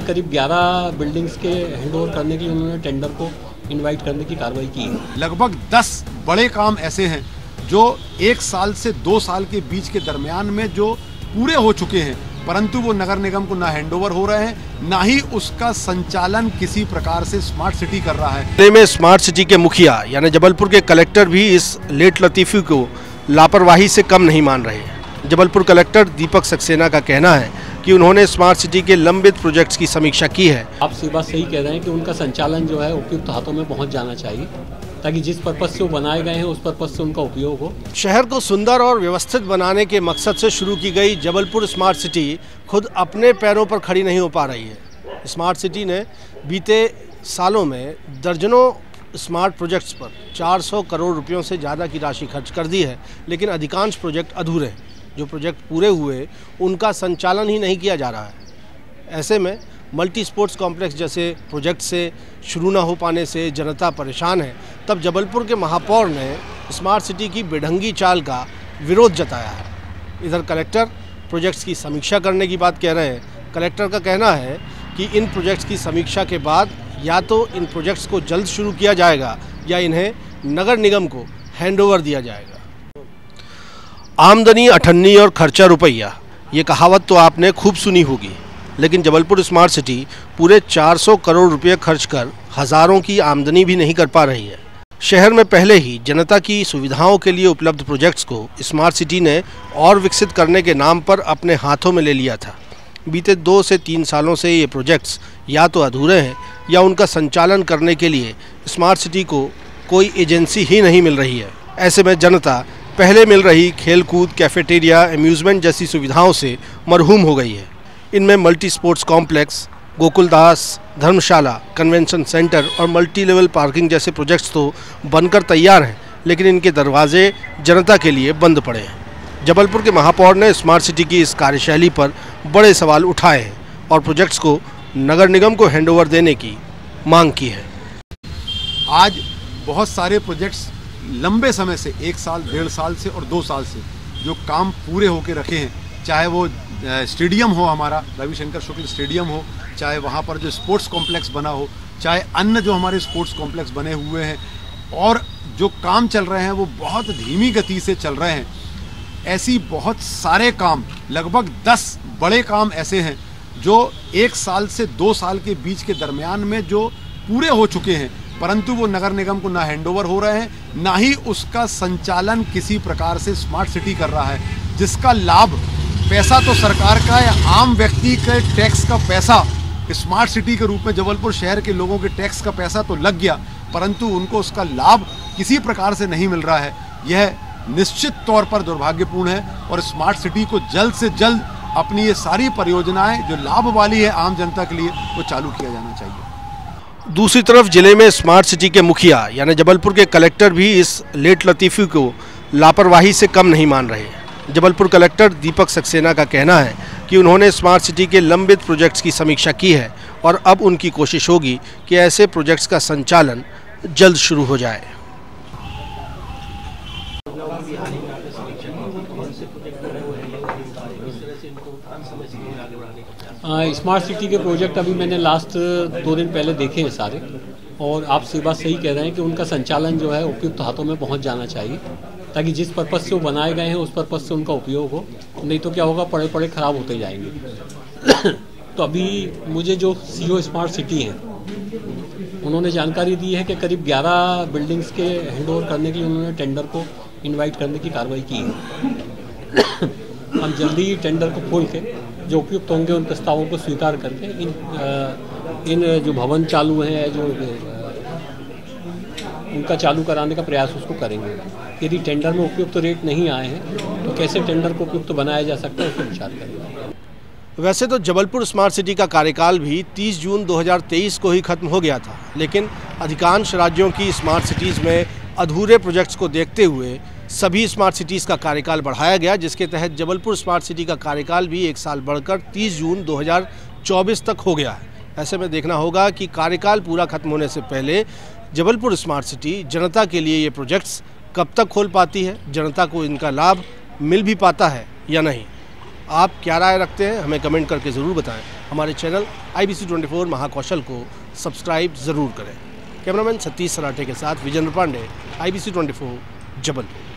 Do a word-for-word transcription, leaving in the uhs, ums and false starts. करीब ग्यारह बिल्डिंग्स के हैंडओवर करने के लिए उन्होंने टेंडर को इनवाइट करने की कार्रवाई की है। लगभग दस बड़े काम ऐसे हैं जो एक साल से दो साल के बीच के दरमियान में जो पूरे हो चुके हैं, परंतु वो नगर निगम को ना हैंडओवर हो रहे हैं, ना ही उसका संचालन किसी प्रकार से स्मार्ट सिटी कर रहा है। में स्मार्ट सिटी के मुखिया यानी जबलपुर के कलेक्टर भी इस लेट लतीफ़ी को लापरवाही से कम नहीं मान रहे हैं। जबलपुर कलेक्टर दीपक सक्सेना का कहना है कि उन्होंने स्मार्ट सिटी के लंबित प्रोजेक्ट्स की समीक्षा की है। आप सी बात सही कह रहे हैं कि उनका संचालन जो है उपयुक्त हाथों में पहुंच जाना चाहिए, ताकि जिस पर्पज से वो बनाए गए हैं उस पर्पज से उनका उपयोग हो। शहर को सुंदर और व्यवस्थित बनाने के मकसद से शुरू की गई जबलपुर स्मार्ट सिटी खुद अपने पैरों पर खड़ी नहीं हो पा रही है। स्मार्ट सिटी ने बीते सालों में दर्जनों स्मार्ट प्रोजेक्ट्स पर चार सौ करोड़ रुपयों से ज़्यादा की राशि खर्च कर दी है, लेकिन अधिकांश प्रोजेक्ट अधूरे हैं। जो प्रोजेक्ट पूरे हुए उनका संचालन ही नहीं किया जा रहा है। ऐसे में मल्टी स्पोर्ट्स कॉम्प्लेक्स जैसे प्रोजेक्ट से शुरू ना हो पाने से जनता परेशान है। तब जबलपुर के महापौर ने स्मार्ट सिटी की बेढंगी चाल का विरोध जताया है। इधर कलेक्टर प्रोजेक्ट्स की समीक्षा करने की बात कह रहे हैं। कलेक्टर का कहना है कि इन प्रोजेक्ट्स की समीक्षा के बाद या तो इन प्रोजेक्ट्स को जल्द शुरू किया जाएगा या इन्हें नगर निगम को हैंडओवर दिया जाएगा। आमदनी अठन्नी और खर्चा रुपया, ये कहावत तो आपने खूब सुनी होगी, लेकिन जबलपुर स्मार्ट सिटी पूरे चार सौ करोड़ रुपये खर्च कर हज़ारों की आमदनी भी नहीं कर पा रही है। शहर में पहले ही जनता की सुविधाओं के लिए उपलब्ध प्रोजेक्ट्स को स्मार्ट सिटी ने और विकसित करने के नाम पर अपने हाथों में ले लिया था। बीते दो से तीन सालों से ये प्रोजेक्ट्स या तो अधूरे हैं या उनका संचालन करने के लिए स्मार्ट सिटी को कोई एजेंसी ही नहीं मिल रही है। ऐसे में जनता पहले मिल रही खेलकूद, कैफेटेरिया, एम्यूज़मेंट जैसी सुविधाओं से मरहूम हो गई है। इनमें multi sports complex, Gokuldas Dharamshala, convention centre और मल्टी लेवल पार्किंग जैसे प्रोजेक्ट्स तो बनकर तैयार हैं, लेकिन इनके दरवाजे जनता के लिए बंद पड़े हैं। जबलपुर के महापौर ने स्मार्ट सिटी की इस कार्यशैली पर बड़े सवाल उठाए हैं और प्रोजेक्ट्स को नगर निगम को हैंडओवर देने की मांग की है। आज बहुत सारे प्रोजेक्ट्स लंबे समय से, एक साल, डेढ़ साल से और दो साल से जो काम पूरे होके रखे हैं, चाहे वो स्टेडियम हो, हमारा रविशंकर शुक्ल स्टेडियम हो, चाहे वहाँ पर जो स्पोर्ट्स कॉम्प्लेक्स बना हो, चाहे अन्य जो हमारे स्पोर्ट्स कॉम्प्लेक्स बने हुए हैं, और जो काम चल रहे हैं वो बहुत धीमी गति से चल रहे हैं। ऐसी बहुत सारे काम, लगभग दस बड़े काम ऐसे हैं जो एक साल से दो साल के बीच के दरमियान में जो पूरे हो चुके हैं, परंतु वो नगर निगम को ना हैंडओवर हो रहे हैं, ना ही उसका संचालन किसी प्रकार से स्मार्ट सिटी कर रहा है, जिसका लाभ, पैसा तो सरकार का है, आम व्यक्ति के टैक्स का पैसा स्मार्ट सिटी के रूप में जबलपुर शहर के लोगों के टैक्स का पैसा तो लग गया, परंतु उनको उसका लाभ किसी प्रकार से नहीं मिल रहा है। यह निश्चित तौर पर दुर्भाग्यपूर्ण है और स्मार्ट सिटी को जल्द से जल्द अपनी ये सारी परियोजनाएँ जो लाभ वाली है आम जनता के लिए, वो चालू किया जाना चाहिए। दूसरी तरफ जिले में स्मार्ट सिटी के मुखिया यानी जबलपुर के कलेक्टर भी इस लेट लतीफ़ी को लापरवाही से कम नहीं मान रहे हैं। जबलपुर कलेक्टर दीपक सक्सेना का कहना है कि उन्होंने स्मार्ट सिटी के लंबित प्रोजेक्ट्स की समीक्षा की है और अब उनकी कोशिश होगी कि ऐसे प्रोजेक्ट्स का संचालन जल्द शुरू हो जाए। स्मार्ट सिटी के प्रोजेक्ट अभी मैंने लास्ट दो दिन पहले देखे हैं सारे, और आप सी बात सही कह रहे हैं कि उनका संचालन जो है उपयुक्त हाथों में पहुंच जाना चाहिए, ताकि जिस पर्पज से वो बनाए गए हैं उस पर्पज से उनका उपयोग हो, नहीं तो क्या होगा, पड़े पड़े ख़राब होते जाएंगे। तो अभी मुझे जो सी ओ स्मार्ट सिटी हैं उन्होंने जानकारी दी है कि करीब ग्यारह बिल्डिंग्स के हैंडओवर करने के लिए उन्होंने टेंडर को इन्वाइट करने की कार्रवाई की है। हम जल्दी ही टेंडर को खोल के जो उपयुक्त होंगे उन प्रस्तावों को स्वीकार करके इन आ, इन जो भवन चालू हैं, जो उनका चालू कराने का प्रयास उसको करेंगे। यदि टेंडर में उपयुक्त रेट नहीं आए हैं तो कैसे टेंडर को उपयुक्त बनाया जा सकता है उसको विचार करेंगे। वैसे तो जबलपुर स्मार्ट सिटी का कार्यकाल भी तीस जून दो हज़ार तेईस को ही खत्म हो गया था, लेकिन अधिकांश राज्यों की स्मार्ट सिटीज़ में अधूरे प्रोजेक्ट्स को देखते हुए सभी स्मार्ट सिटीज़ का कार्यकाल बढ़ाया गया, जिसके तहत जबलपुर स्मार्ट सिटी का कार्यकाल भी एक साल बढ़कर तीस जून दो हज़ार चौबीस तक हो गया है। ऐसे में देखना होगा कि कार्यकाल पूरा खत्म होने से पहले जबलपुर स्मार्ट सिटी जनता के लिए ये प्रोजेक्ट्स कब तक खोल पाती है, जनता को इनका लाभ मिल भी पाता है या नहीं। आप क्या राय रखते हैं, हमें कमेंट करके ज़रूर बताएँ। हमारे चैनल आई बी सी चौबीस महाकौशल को सब्सक्राइब ज़रूर करें। कैमरामैन सतीश सराठे के साथ विजय रूपांडे, आई बी सी चौबीस, जबलपुर।